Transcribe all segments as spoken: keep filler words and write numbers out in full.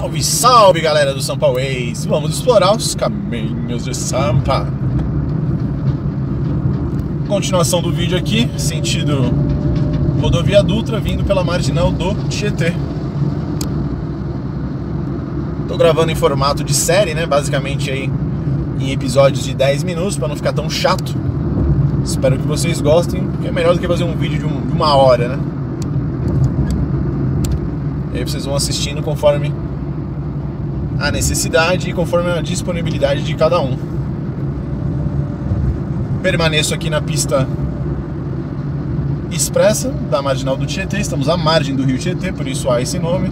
Salve, salve, galera do Sampaways! Vamos explorar os caminhos de Sampa. Continuação do vídeo aqui, sentido Rodovia Dutra, vindo pela marginal do Tietê. Tô gravando em formato de série, né? Basicamente aí em episódios de dez minutos, para não ficar tão chato. Espero que vocês gostem, porque é melhor do que fazer um vídeo de, um, de uma hora, né? E aí vocês vão assistindo conforme a necessidade e conforme a disponibilidade de cada um. Permaneço aqui na pista expressa da marginal do Tietê. Estamos à margem do rio Tietê, por isso há esse nome.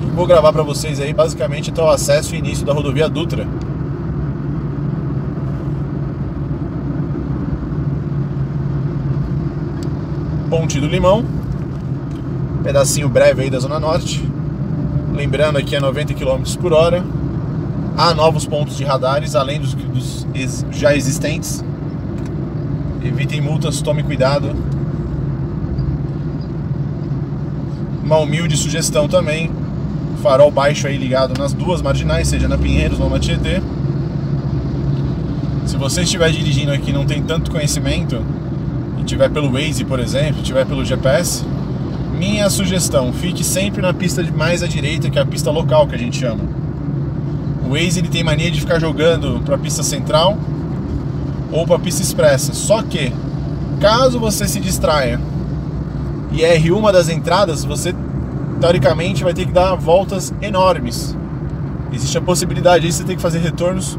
E vou gravar para vocês aí basicamente até o acesso e início da rodovia Dutra. Ponte do Limão, pedacinho breve aí da Zona Norte. Lembrando aqui é noventa quilômetros por hora. Há novos pontos de radares, além dos, dos ex, já existentes. Evitem multas, tome cuidado. Uma humilde sugestão também: farol baixo aí ligado nas duas marginais, seja na Pinheiros ou na Tietê. Se você estiver dirigindo aqui e não tem tanto conhecimento, e tiver pelo Waze, por exemplo, tiver pelo G P S, minha sugestão, fique sempre na pista de mais à direita, que é a pista local, que a gente chama. O Waze ele tem mania de ficar jogando para a pista central ou para a pista expressa. Só que, caso você se distraia e erre uma das entradas, você, teoricamente, vai ter que dar voltas enormes. Existe a possibilidade de você ter que fazer retornos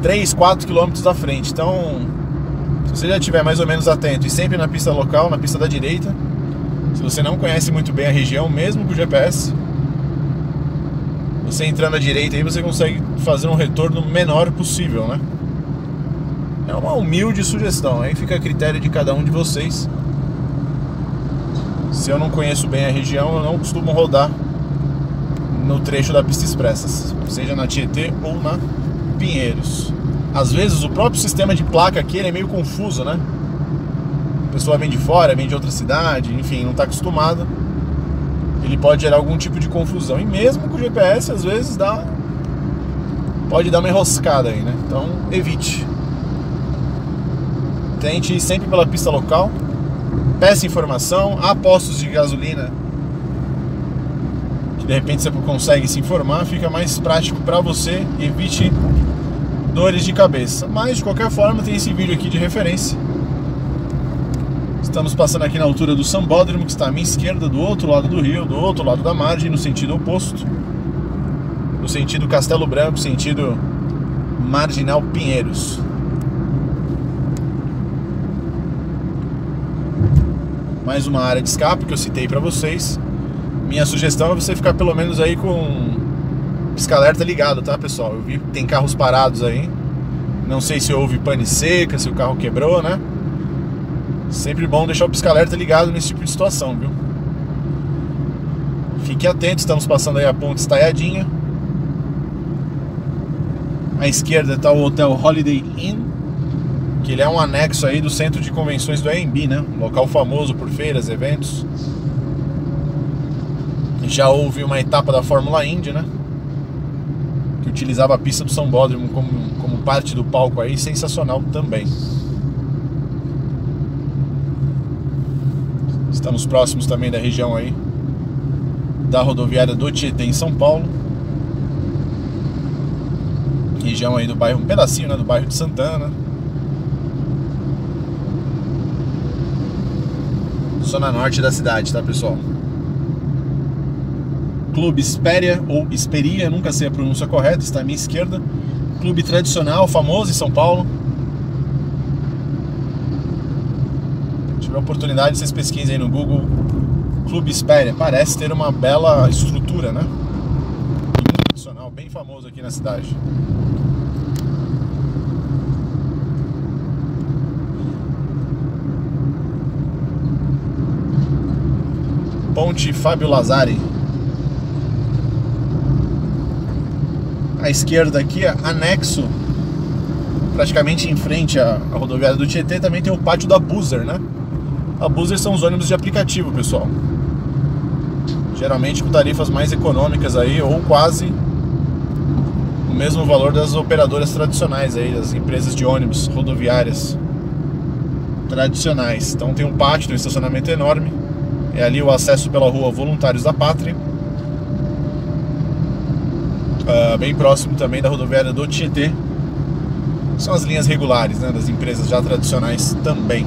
três, quatro quilômetros da frente. Então, se você já estiver mais ou menos atento e sempre na pista local, na pista da direita, se você não conhece muito bem a região, mesmo com o G P S, você entrando à direita aí você consegue fazer um retorno menor possível, né? É uma humilde sugestão, aí fica a critério de cada um de vocês. Se eu não conheço bem a região, eu não costumo rodar no trecho da pista expressa, seja na Tietê ou na Pinheiros. Às vezes o próprio sistema de placa aqui ele é meio confuso, né? A pessoa vem de fora, vem de outra cidade, enfim, não está acostumada. Ele pode gerar algum tipo de confusão. E mesmo com o G P S, às vezes dá, pode dar uma enroscada aí, né? Então, evite. Tente ir sempre pela pista local. Peça informação. Há postos de gasolina que de repente você consegue se informar. Fica mais prático para você. Evite dores de cabeça, mas de qualquer forma tem esse vídeo aqui de referência. Estamos passando aqui na altura do Sambódromo, que está à minha esquerda, do outro lado do rio, do outro lado da margem, no sentido oposto, no sentido Castelo Branco, sentido marginal Pinheiros. Mais uma área de escape que eu citei para vocês. Minha sugestão é você ficar pelo menos aí com pisca-alerta ligado, tá, pessoal? Eu vi que tem carros parados aí. Não sei se houve pane seca, se o carro quebrou, né? Sempre bom deixar o pisca-alerta ligado nesse tipo de situação, viu? Fique atento, estamos passando aí a ponte estaiadinha. À esquerda está o hotel Holiday Inn, que ele é um anexo aí do centro de convenções do A M B, né? Um local famoso por feiras, eventos. Já houve uma etapa da Fórmula Indy, né? Utilizava a pista do Sambódromo como, como parte do palco aí, sensacional também. Estamos próximos também da região aí da rodoviária do Tietê em São Paulo. Região aí do bairro, um pedacinho, né, do bairro de Santana. Zona norte da cidade, tá, pessoal? Clube Espéria ou Espéria, nunca sei a pronúncia correta, está à minha esquerda. Clube tradicional, famoso em São Paulo. Se tiver oportunidade, vocês pesquisem aí no Google Clube Espéria. Parece ter uma bela estrutura, né? Muito tradicional, bem famoso aqui na cidade. Ponte Fábio Lazari. À esquerda aqui, anexo, praticamente em frente à, à rodoviária do Tietê, também tem o pátio da Buser, né? A Buser são os ônibus de aplicativo, pessoal. geralmente com tarifas mais econômicas aí, ou quase o mesmo valor das operadoras tradicionais aí, das empresas de ônibus rodoviárias tradicionais. Então tem um pátio, tem um estacionamento enorme, é ali o acesso pela rua Voluntários da Pátria, uh, bem próximo também da rodoviária do Tietê. São as linhas regulares, né, das empresas já tradicionais também.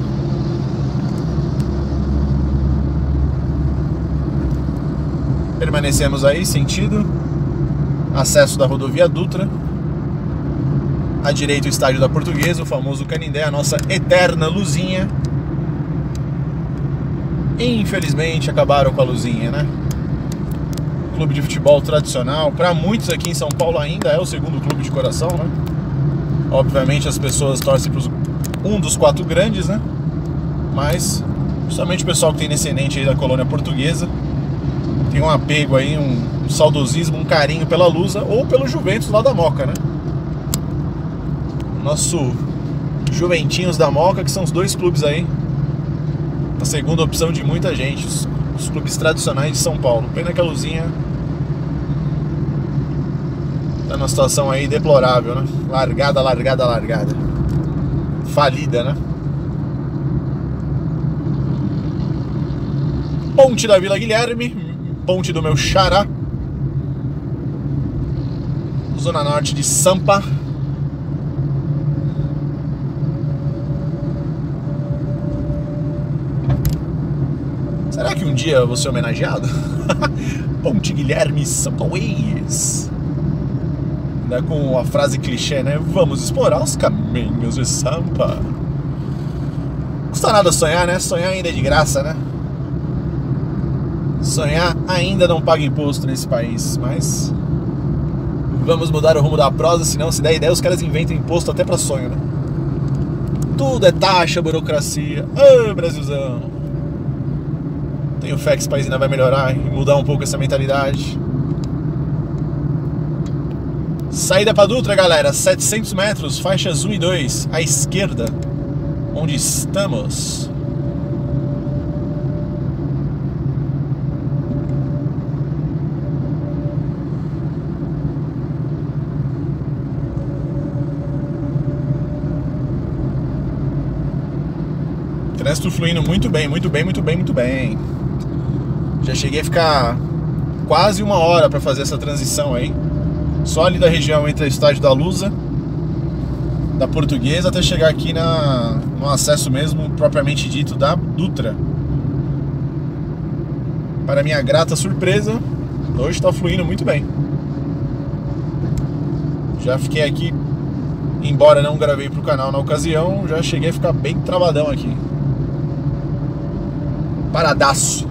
Permanecemos aí, sentido acesso da Rodovia Dutra. À direita, o estádio da Portuguesa, o famoso Canindé, a nossa eterna luzinha. Infelizmente acabaram com a luzinha, né? Clube de futebol tradicional, para muitos aqui em São Paulo ainda é o segundo clube de coração, né? Obviamente as pessoas torcem para um dos quatro grandes, né? Mas principalmente o pessoal que tem descendente aí da colônia portuguesa tem um apego aí, um, um saudosismo, um carinho pela Lusa ou pelo Juventus lá da Moca, né? Nosso Juventinhos da Moca, que são os dois clubes aí, a segunda opção de muita gente, os, os clubes tradicionais de São Paulo. Pena que a Luzinha tá numa situação aí deplorável, né? Largada, largada, largada. Falida, né? Ponte da Vila Guilherme, ponte do meu xará. Zona Norte de Sampa. Será que um dia eu vou ser homenageado? Ponte Guilherme Sampaways, ainda com a frase clichê, né? Vamos explorar os caminhos de Sampa. Custa nada sonhar, né? Sonhar ainda é de graça, né? Sonhar ainda não paga imposto nesse país. Mas vamos mudar o rumo da prosa, senão se der ideia os caras inventam imposto até pra sonho, né? Tudo é taxa, burocracia. Ai, Brasilzão. Tenho fé que esse país ainda vai melhorar e mudar um pouco essa mentalidade. Saída para Dutra, galera, setecentos metros, faixas um e dois, à esquerda, onde estamos. Trânsito fluindo muito bem, muito bem, muito bem, muito bem. Já cheguei a ficar quase uma hora para fazer essa transição aí, só ali da região entre o estádio da Lusa, da Portuguesa, até chegar aqui na, no acesso mesmo, propriamente dito, da Dutra. Para minha grata surpresa, hoje está fluindo muito bem. Já fiquei aqui, embora não gravei para o canal na ocasião, já cheguei a ficar bem travadão aqui. Paradaço.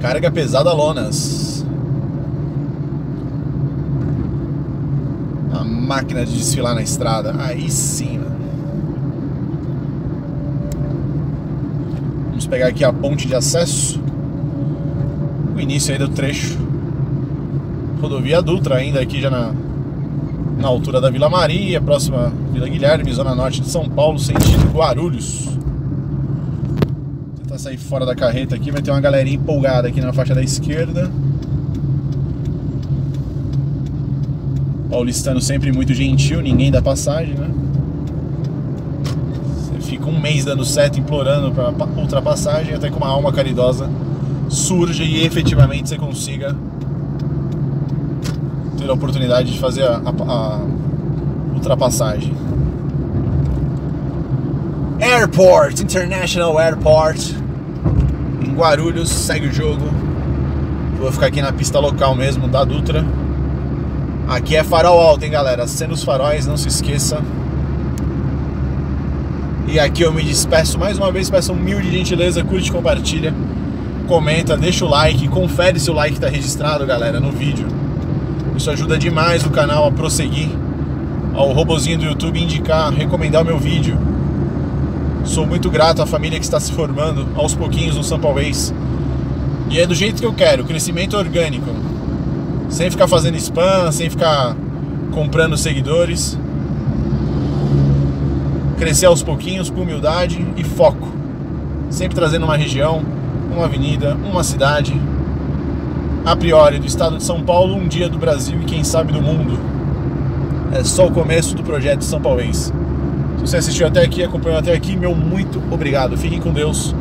Carga pesada, lonas. A máquina de desfilar na estrada. Aí sim, mano. Vamos pegar aqui a ponte de acesso. O início aí do trecho. Rodovia Dutra ainda aqui já na, na altura da Vila Maria, próxima Vila Guilherme, zona norte de São Paulo, sentido Guarulhos. Sair fora da carreta aqui, vai ter uma galerinha empolgada aqui na faixa da esquerda. Paulistano sempre muito gentil, ninguém dá passagem, né? Você fica um mês dando seta, implorando pra ultrapassagem, até que uma alma caridosa surge e efetivamente você consiga ter a oportunidade de fazer a, a, a ultrapassagem. Airport, International Airport, em Guarulhos, segue o jogo. Vou ficar aqui na pista local mesmo, da Dutra. Aqui é farol alto, hein, galera? Acenda os faróis, não se esqueça. E aqui eu me despeço mais uma vez, peço humilde gentileza, curte, compartilha, comenta, deixa o like, confere se o like tá registrado, galera, no vídeo. Isso ajuda demais o canal a prosseguir, ao robozinho do YouTube indicar, recomendar o meu vídeo. Sou muito grato à família que está se formando aos pouquinhos no Sampaways. E é do jeito que eu quero, crescimento orgânico. Sem ficar fazendo spam, sem ficar comprando seguidores. crescer aos pouquinhos, com humildade e foco, sempre trazendo uma região, uma avenida, uma cidade, a priori do estado de São Paulo, um dia do Brasil e quem sabe do mundo. É só o começo do projeto São Pauloês. Se você assistiu até aqui, acompanhou até aqui, meu muito obrigado, fiquem com Deus,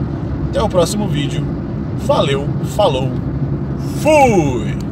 até o próximo vídeo, valeu, falou, fui!